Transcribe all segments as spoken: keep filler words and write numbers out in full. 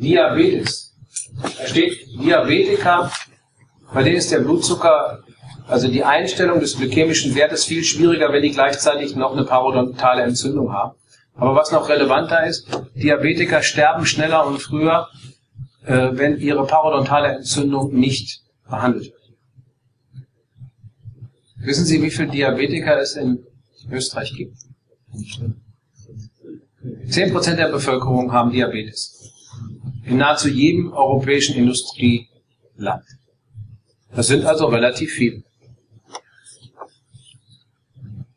Diabetes. Da steht Diabetiker, bei denen ist der Blutzucker, also die Einstellung des glykämischen Wertes, viel schwieriger, wenn die gleichzeitig noch eine parodontale Entzündung haben. Aber was noch relevanter ist, Diabetiker sterben schneller und früher, äh, wenn ihre parodontale Entzündung nicht behandelt wird. Wissen Sie, wie viele Diabetiker es in Österreich gibt? zehn Prozent der Bevölkerung haben Diabetes. In nahezu jedem europäischen Industrieland. Das sind also relativ viele.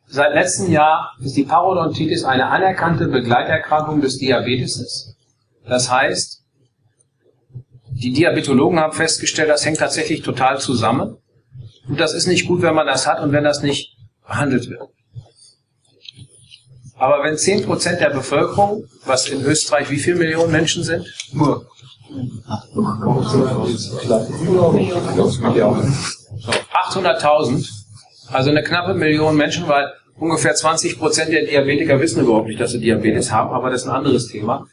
Seit letztem Jahr ist die Parodontitis eine anerkannte Begleiterkrankung des Diabetes. Das heißt, die Diabetologen haben festgestellt, das hängt tatsächlich total zusammen. Und das ist nicht gut, wenn man das hat und wenn das nicht behandelt wird. Aber wenn zehn Prozent der Bevölkerung, was in Österreich wie viele Millionen Menschen sind? Nur. achthunderttausend, also eine knappe Million Menschen, weil ungefähr zwanzig Prozent der Diabetiker wissen überhaupt nicht, dass sie Diabetes haben, aber das ist ein anderes Thema.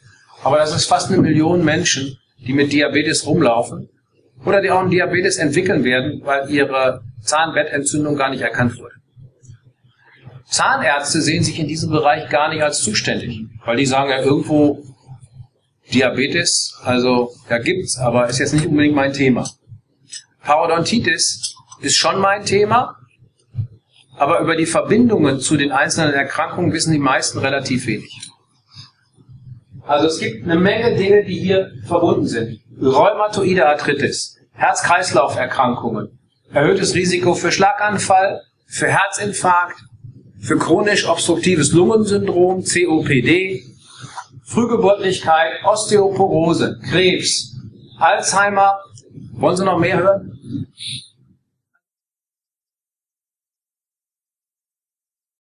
Aber das ist fast eine Million Menschen, die mit Diabetes rumlaufen. Oder die auch einen Diabetes entwickeln werden, weil ihre Zahnbettentzündung gar nicht erkannt wurde. Zahnärzte sehen sich in diesem Bereich gar nicht als zuständig, weil die sagen ja irgendwo Diabetes, also da gibt's, aber ist jetzt nicht unbedingt mein Thema. Parodontitis ist schon mein Thema, aber über die Verbindungen zu den einzelnen Erkrankungen wissen die meisten relativ wenig. Also es gibt eine Menge Dinge, die hier verbunden sind. Rheumatoide Arthritis, Herz-Kreislauf-Erkrankungen, erhöhtes Risiko für Schlaganfall, für Herzinfarkt, für chronisch-obstruktives Lungensyndrom, C O P D, Frühgeburtlichkeit, Osteoporose, Krebs, Alzheimer. Wollen Sie noch mehr hören?